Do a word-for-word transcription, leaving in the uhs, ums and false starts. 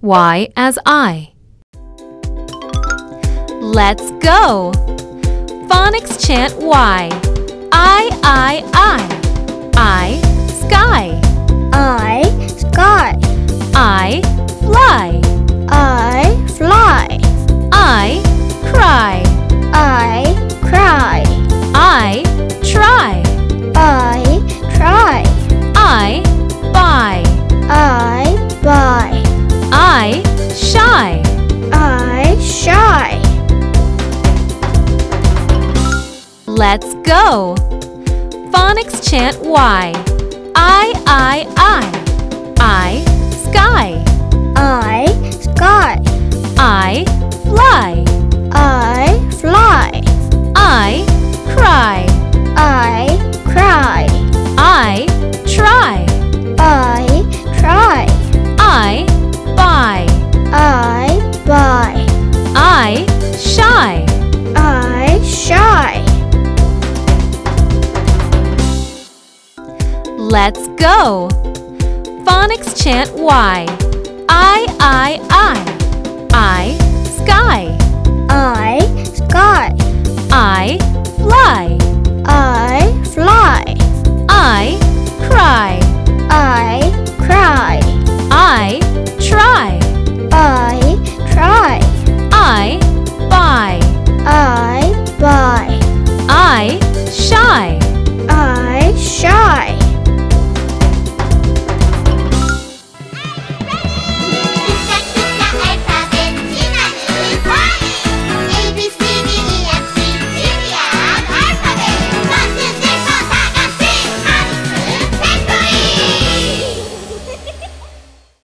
Y as I. Let's go! Phonics chant Y. I, I, I. I, sky. I, sky. I, fly. I, fly. I, cry. I, cry. I, try. I, try. I, buy. I, buy. I, shy. I, shy. Let's go! Phonics chant Y. I, I, I. I, sky. I, sky. I, fly. I, fly. I, cry. I, cry. I, try. I, try. I, buy. I, buy. I, shy. I, shy. Let's go! Phonics chant Y. I, I, I. I, sky. I, sky. I, fly. I, fly. I, cry. I,